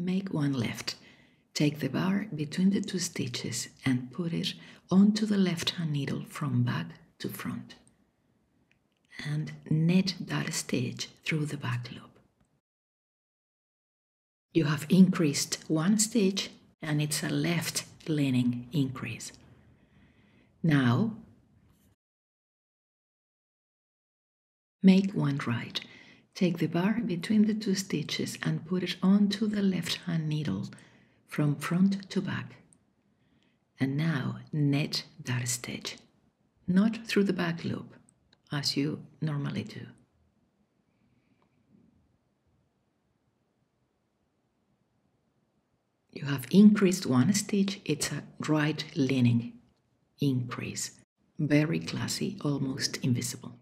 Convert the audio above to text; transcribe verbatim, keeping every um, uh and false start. Make one left. Take the bar between the two stitches and put it onto the left-hand needle from back to front. And knit that stitch through the back loop. You have increased one stitch and it's a left-leaning increase. Now, make one right. Take the bar between the two stitches and put it onto the left-hand needle from front to back. And now knit that stitch, not through the back loop, as you normally do. You have increased one stitch, it's a right-leaning increase. Very classy, almost invisible.